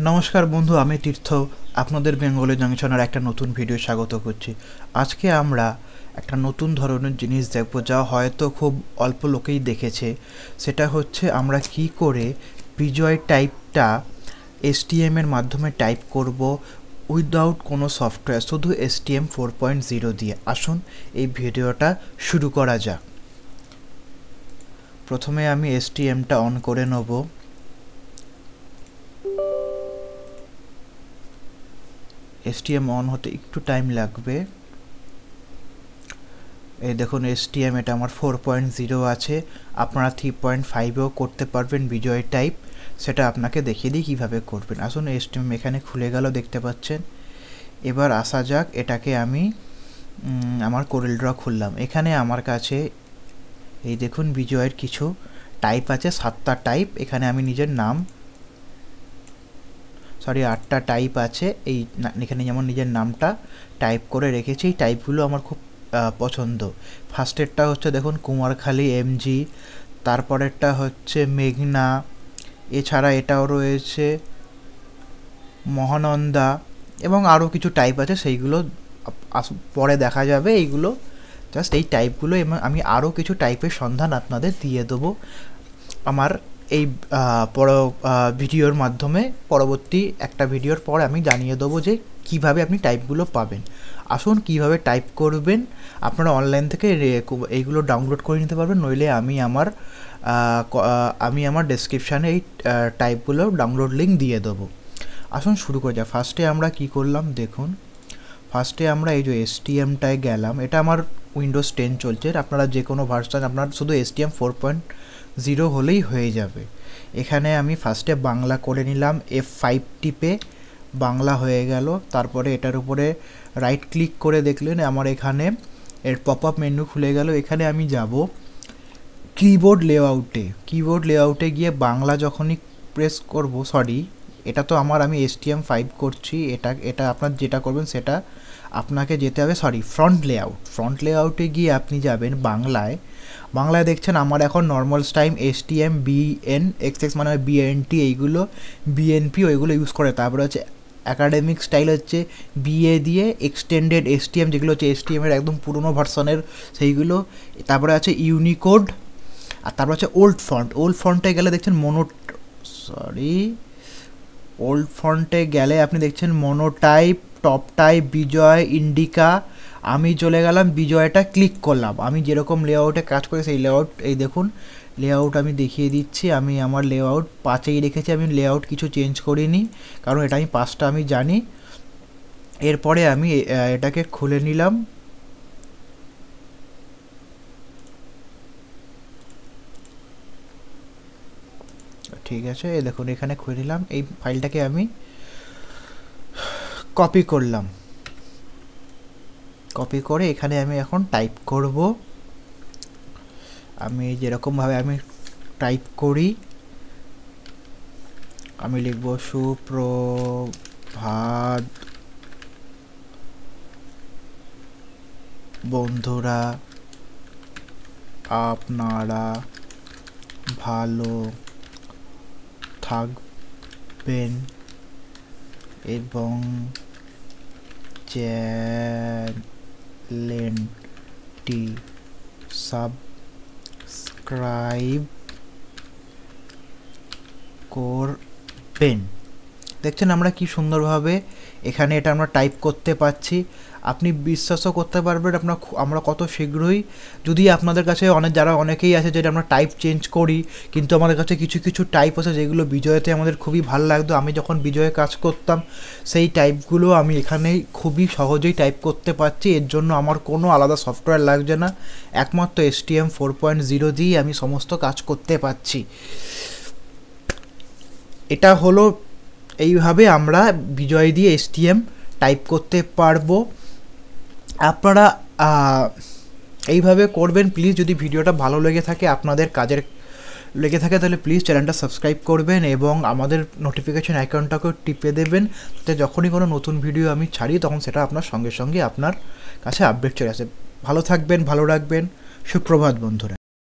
नमस्कार बंधु आमी तीर्थ आपनादेर बेंगली जंक्शनेर एकटा नतून भिडियो स्वागत करछि। आजके आमरा एकटा नतून धरनेर जिनिस देखब जा हयतो खूब अल्प लोकेई देखेछे, सेटा होच्छे आमरा कि करे बिजय टाइपटा एसटीएम एर माध्यमे टाइप करब उइदाउट कोनो सफ्टवेयर, शुधु एसटीएम 4.0 दिये। आसुन एई भिडियोटा शुरू करा जाक। प्रथमे आमी एसटीएमटा अन करे नेब। एसटीएम ऑन होते एकटू टाइम लागबे। ए देखुन एसटीएम एटा आमार 4.0 आछे, आपनारा 3.5 करते पारबेन। बिजय टाइप सेटा आपनाके देखिए दिई किभाबे करबेन। आसुन एसटीएम एखाने खुले गेलो देखते पाच्छेन। एबार आसा जाक एटाके आमी आमार कोरेल ड्र खुललाम। एखाने आमार काछे ए देखुन बिजयेर किछु टाइप आछे, 7टा टाइप। एखाने आमी निजेर नाम सरि 8टा टाइप आछे, एखाने जेमन निजेर नामटा टाइप करे रेखेछि। टाइपगुलो आमार खूब पछन्द। फार्स्टेरटा होच्छे देखुन कुमारखाली एमजी, तारपरेरटा होच्छे मेघना, एछाड़ा एटाओ रयेछे महानंदा एबं आरो किछु टाइप आछे, सेइगुलो परे देखा जाबे। एइगुलो जास्ट एइ टाइपगुलो एबं आमि आरो किछु टाइपेर सन्धान आपनादेर दिये देबो आमार এই ভিডিওর মাধ্যমে। পরবর্তী একটা ভিডিওর পর আমি জানিয়ে দেব যে কিভাবে আপনি টাইপগুলো পাবেন। আসুন কিভাবে টাইপ করবেন আপনারা অনলাইন থেকে এইগুলো ডাউনলোড করে নিতে পারবেন, নইলে আমি আমার ডেসক্রিপশানে এই টাইপগুলো ডাউনলোড লিঙ্ক দিয়ে দেব। আসুন শুরু করা যাক। ফার্স্টে আমরা কি করলাম দেখুন, ফার্স্টে আমরা এই যে এসটিএমটায় গেলাম। এটা আমার উইন্ডোজ 10 চলছে, আপনারা যে কোনো ভার্সন আপনারা শুধু এসটিএম 4.0 হলেই হয়ে যাবে। এখানে আমি ফার্স্টে বাংলা করে নিলাম, F5 টিপে বাংলা হয়ে গেল। তারপরে এটার উপরে রাইট ক্লিক করে দেখলেন আমার এখানে এর পপআপ মেনু খুলে গেল। এখানে আমি যাব কিবোর্ড লেআউটে। কিবোর্ড লেআউটে গিয়ে বাংলা যখনই প্রেস করব, সরি এটা তো আমার আমি এসটিএম 5 করছি, এটা এটা আপনারা যেটা করবেন সেটা আপনাকে যেতে হবে, সরি ফ্রন্ট লেআউট। ফ্রন্ট লেআউটে গিয়ে আপনি যাবেন বাংলায়। বাংলায় দেখছেন আমার এখন নর্মাল টাইম এসটিএম BNXX মানে BNT, এইগুলো BNP ওইগুলো ইউজ করে। তারপরে হচ্ছে অ্যাকাডেমিক স্টাইল হচ্ছে BA দিয়ে, এক্সটেন্ডেড এসটিএম যেগুলো হচ্ছে এসটিএমের একদম পুরনো ভার্সনের সেইগুলো। তারপরে আছে ইউনিকোড, আর তারপরে হচ্ছে ওল্ড ফন্ট। ওল্ড ফন্টে গেলে দেখছেন মনো, সরি ওল্ড ফন্টে গেলে আপনি দেখছেন monotype, top type, Bijoy, Indica. আমি চলে গেলাম বিজয়টা ক্লিক করলাম। আমি যেরকম লেআউটে কাজ করি সেই লেআউট, এই দেখুন লেআউট আমি দেখিয়ে দিচ্ছি। আমি আমার লেআউট 5-এই রেখেছি, আমি লেআউট কিছু চেঞ্জ করিনি কারণ এটা আমি 5টা আমি জানি। এরপরে আমি এটাকে খুলে নিলাম। ঠিক আছে, এই দেখুন এখানে খুলে নিলাম। এই ফাইলটাকে আমি কপি করলাম, কপি করে এখানে আমি এখন টাইপ করব। আমি যেরকমভাবে আমি টাইপ করি, আমি লিখব সুপ্রভাত বন্ধুরা, আপনারা ভালো থাকবেন এবং চ্যানেলটি সাবস্ক্রাইব করবেন। দেখছেন আমরা কি সুন্দরভাবে এখানে এটা আমরা টাইপ করতে পারছি। আপনি বিশ্বাসও করতে পারবেন আমরা কত শীঘ্রই, যদি আপনাদের কাছে অনেকেই আছে যেটা আমরা টাইপ চেঞ্জ করি, কিন্তু আমাদের কাছে কিছু কিছু টাইপ আছে যেগুলো বিজয়তে আমাদের খুবই ভালো লাগতো। আমি যখন বিজয়ে কাজ করতাম সেই টাইপগুলো আমি এখানে খুবই সহজেই টাইপ করতে পারছি। এর জন্য আমার কোনো আলাদা সফটওয়্যার লাগছে না, একমাত্র এসটিএম 4.0 দিয়েই আমি সমস্ত কাজ করতে পারছি। এটা হলো এইভাবে আমরা বিজয় দিয়ে এসটিএম টাইপ করতে পারবো। আপনারা এইভাবে করবেন। প্লিজ যদি ভিডিওটা ভালো লেগে থাকে, আপনাদের কাজের লেগে থাকে, তাহলে প্লিজ চ্যানেলটা সাবস্ক্রাইব করবেন এবং আমাদের নোটিফিকেশান আইকনটাকেও টিপে দেবেন, যাতে যখনই কোনো নতুন ভিডিও আমি ছাড়ি তখন সেটা আপনার সঙ্গে আপনার কাছে আপডেট চলে আসে। ভালো থাকবেন, ভালো রাখবেন। সুপ্রভাত বন্ধুরা।